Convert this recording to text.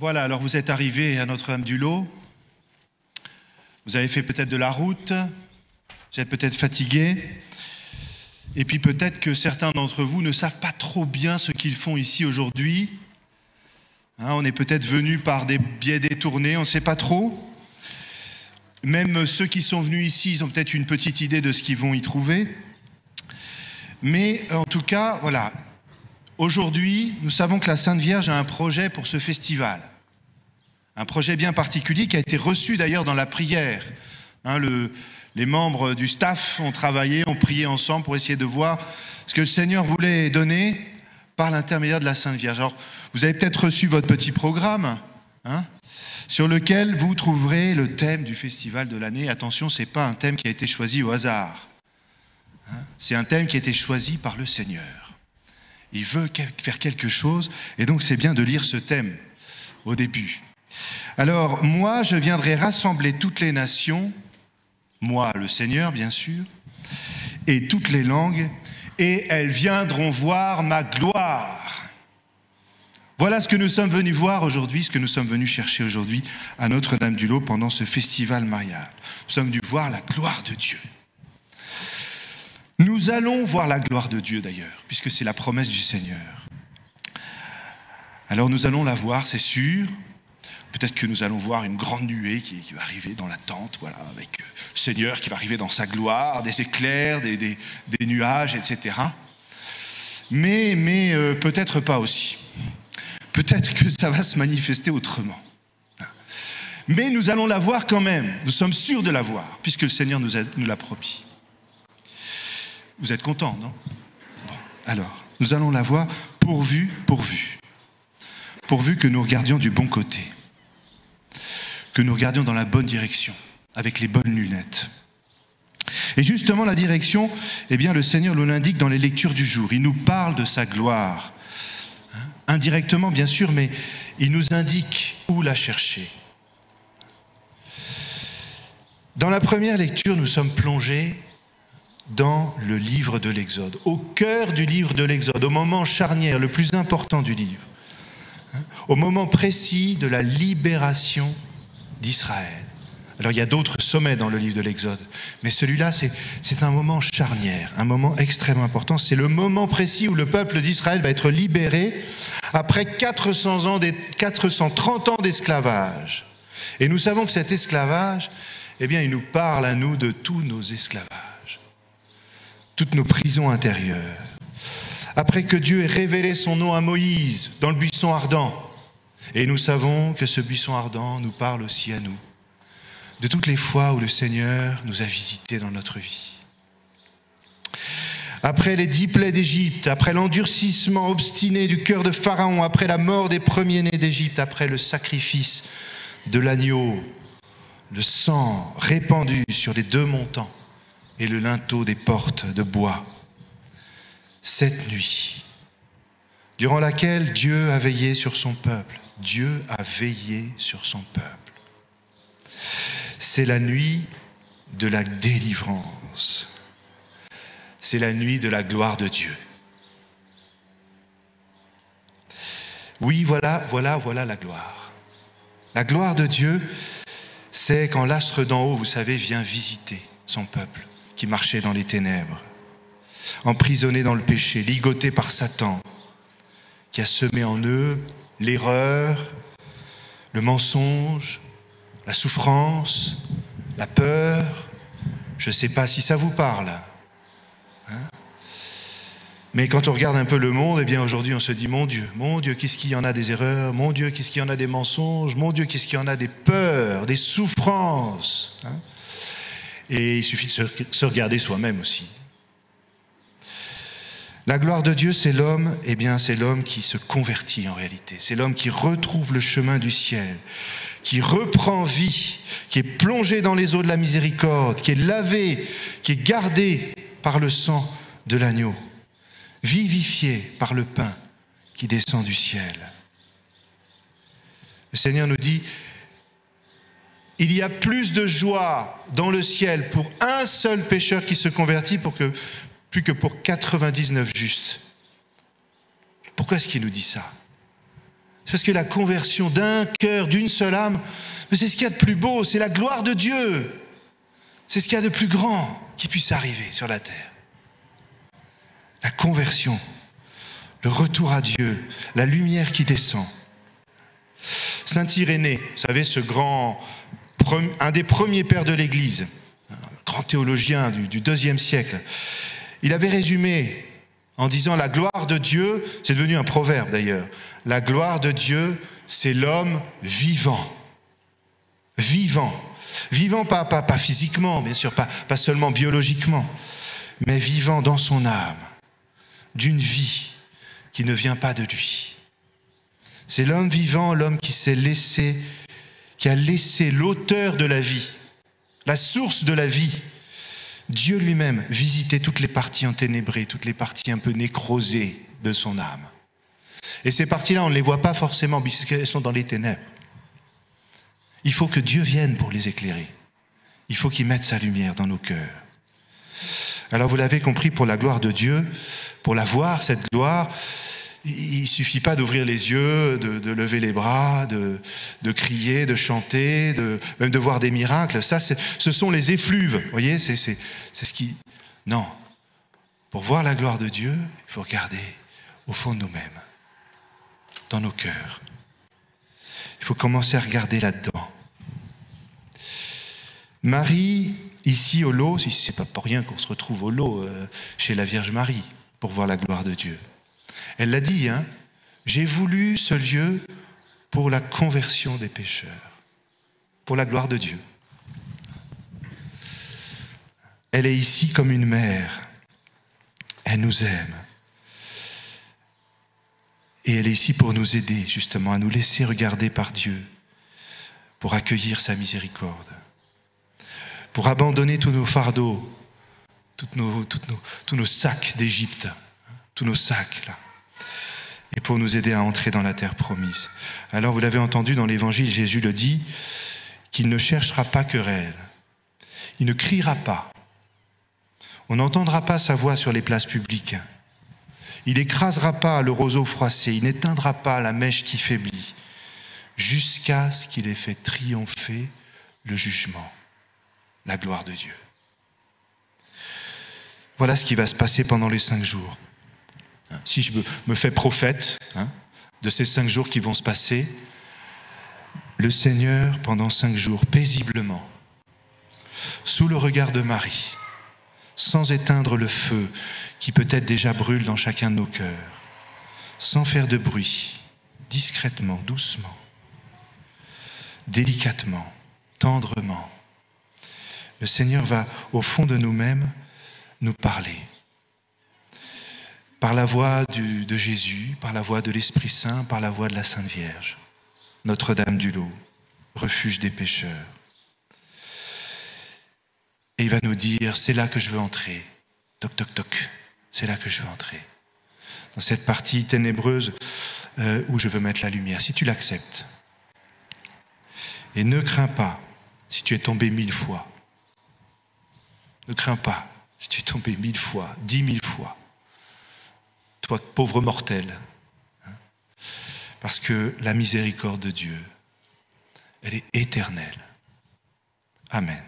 Voilà, alors vous êtes arrivés à Notre-Dame-du-Lot. Vous avez fait peut-être de la route, vous êtes peut-être fatigués. Et puis peut-être que certains d'entre vous ne savent pas trop bien ce qu'ils font ici aujourd'hui. Hein, on est peut-être venus par des biais détournés, on ne sait pas trop. Même ceux qui sont venus ici, ils ont peut-être une petite idée de ce qu'ils vont y trouver. Mais en tout cas, voilà. Aujourd'hui, nous savons que la Sainte Vierge a un projet pour ce festival. Un projet bien particulier qui a été reçu d'ailleurs dans la prière. Hein, les membres du staff ont travaillé, ont prié ensemble pour essayer de voir ce que le Seigneur voulait donner par l'intermédiaire de la Sainte Vierge. Alors, vous avez peut-être reçu votre petit programme, hein, sur lequel vous trouverez le thème du festival de l'année. Attention, ce n'est pas un thème qui a été choisi au hasard. Hein, c'est un thème qui a été choisi par le Seigneur. Il veut faire quelque chose, et donc c'est bien de lire ce thème au début. Alors, moi, je viendrai rassembler toutes les nations, moi, le Seigneur, bien sûr, et toutes les langues, et elles viendront voir ma gloire. Voilà ce que nous sommes venus voir aujourd'hui, ce que nous sommes venus chercher aujourd'hui à Notre-Dame-du-Lot pendant ce festival marial. Nous sommes venus voir la gloire de Dieu. Nous allons voir la gloire de Dieu d'ailleurs, puisque c'est la promesse du Seigneur. Alors nous allons la voir, c'est sûr. Peut-être que nous allons voir une grande nuée qui va arriver dans la tente, voilà, avec le Seigneur qui va arriver dans sa gloire, des éclairs, des nuages, etc. Mais peut-être pas aussi. Peut-être que ça va se manifester autrement. Mais nous allons la voir quand même, nous sommes sûrs de la voir, puisque le Seigneur nous l'a promis. Vous êtes contents, non? Bon, alors, nous allons la voir pourvu que nous regardions du bon côté, que nous regardions dans la bonne direction, avec les bonnes lunettes. Et justement, la direction, eh bien, le Seigneur nous l'indique dans les lectures du jour. Il nous parle de sa gloire, hein, indirectement bien sûr, mais il nous indique où la chercher. Dans la première lecture, nous sommes plongés dans le livre de l'Exode, au cœur du livre de l'Exode, au moment charnière, le plus important du livre, hein, au moment précis de la libération d'Israël. Alors il y a d'autres sommets dans le livre de l'Exode, mais celui-là c'est un moment charnière, un moment extrêmement important. C'est le moment précis où le peuple d'Israël va être libéré après 430 ans d'esclavage. Et nous savons que cet esclavage, eh bien, il nous parle à nous de tous nos esclavages, toutes nos prisons intérieures. Après que Dieu ait révélé son nom à Moïse dans le buisson ardent, et nous savons que ce buisson ardent nous parle aussi à nous, de toutes les fois où le Seigneur nous a visités dans notre vie. Après les 10 plaies d'Égypte, après l'endurcissement obstiné du cœur de Pharaon, après la mort des premiers-nés d'Égypte, après le sacrifice de l'agneau, le sang répandu sur les deux montants, et le linteau des portes de bois. Cette nuit, durant laquelle Dieu a veillé sur son peuple, Dieu a veillé sur son peuple. C'est la nuit de la délivrance. C'est la nuit de la gloire de Dieu. Oui, voilà la gloire. La gloire de Dieu, c'est quand l'astre d'en haut, vous savez, vient visiter son peuple, qui marchait dans les ténèbres, emprisonné dans le péché, ligoté par Satan, qui a semé en eux l'erreur, le mensonge, la souffrance, la peur. Je ne sais pas si ça vous parle. Hein? Mais quand on regarde un peu le monde, eh bien aujourd'hui on se dit, mon Dieu, qu'est-ce qu'il y en a des erreurs? Mon Dieu, qu'est-ce qu'il y en a des mensonges? Mon Dieu, qu'est-ce qu'il y en a des peurs, des souffrances, hein? Et il suffit de se regarder soi-même aussi. La gloire de Dieu, c'est l'homme, eh bien, c'est l'homme qui se convertit en réalité. C'est l'homme qui retrouve le chemin du ciel, qui reprend vie, qui est plongé dans les eaux de la miséricorde, qui est lavé, qui est gardé par le sang de l'agneau, vivifié par le pain qui descend du ciel. Le Seigneur nous dit, il y a plus de joie dans le ciel pour un seul pécheur qui se convertit plus que pour 99 justes. Pourquoi est-ce qu'il nous dit ça? C'est parce que la conversion d'un cœur, d'une seule âme, c'est ce qu'il y a de plus beau, c'est la gloire de Dieu. C'est ce qu'il y a de plus grand qui puisse arriver sur la terre. La conversion, le retour à Dieu, la lumière qui descend. Saint-Irénée, vous savez, ce grand, un des premiers pères de l'Église, un grand théologien du IIe siècle, il avait résumé en disant « La gloire de Dieu », c'est devenu un proverbe d'ailleurs, « La gloire de Dieu, c'est l'homme vivant. » Vivant. Vivant, pas physiquement, bien sûr, pas seulement biologiquement, mais vivant dans son âme, d'une vie qui ne vient pas de lui. C'est l'homme vivant, l'homme qui s'est laissé, qui a laissé l'auteur de la vie, la source de la vie, Dieu lui-même, visiter toutes les parties enténébrées, toutes les parties un peu nécrosées de son âme. Et ces parties-là, on ne les voit pas forcément, puisqu'elles sont dans les ténèbres. Il faut que Dieu vienne pour les éclairer. Il faut qu'il mette sa lumière dans nos cœurs. Alors vous l'avez compris, pour la gloire de Dieu, pour la voir, cette gloire, il ne suffit pas d'ouvrir les yeux, de lever les bras, de crier, de chanter, même de voir des miracles. Ça, ce sont les effluves, vous voyez, c'est ce qui... Non, pour voir la gloire de Dieu, il faut regarder au fond de nous-mêmes, dans nos cœurs. Il faut commencer à regarder là-dedans. Marie, ici au Laus, c'est pas pour rien qu'on se retrouve au Laus, chez la Vierge Marie, pour voir la gloire de Dieu. Elle l'a dit, hein, j'ai voulu ce lieu pour la conversion des pécheurs, pour la gloire de Dieu. Elle est ici comme une mère, elle nous aime. Et elle est ici pour nous aider, justement, à nous laisser regarder par Dieu, pour accueillir sa miséricorde, pour abandonner tous nos fardeaux, tous nos sacs d'Égypte, tous nos sacs, là, et pour nous aider à entrer dans la terre promise. Alors, vous l'avez entendu dans l'Évangile, Jésus le dit, qu'il ne cherchera pas querelle, il ne criera pas, on n'entendra pas sa voix sur les places publiques, il n'écrasera pas le roseau froissé, il n'éteindra pas la mèche qui faiblit, jusqu'à ce qu'il ait fait triompher le jugement, la gloire de Dieu. Voilà ce qui va se passer pendant les 5 jours. Si je me fais prophète, hein, de ces 5 jours qui vont se passer, le Seigneur, pendant 5 jours, paisiblement, sous le regard de Marie, sans éteindre le feu qui peut-être déjà brûle dans chacun de nos cœurs, sans faire de bruit, discrètement, doucement, délicatement, tendrement. Le Seigneur va, au fond de nous-mêmes, nous parler. Par la voix de Jésus, par la voix de l'Esprit Saint, par la voix de la Sainte Vierge, Notre-Dame du Laus, refuge des pécheurs. Et il va nous dire, c'est là que je veux entrer. Toc, toc, toc, c'est là que je veux entrer. Dans cette partie ténébreuse où je veux mettre la lumière, si tu l'acceptes. Et ne crains pas si tu es tombé 1000 fois. Ne crains pas si tu es tombé 1000 fois, 10 000 fois. Toi, pauvre mortel. Parce que la miséricorde de Dieu, elle est éternelle. Amen.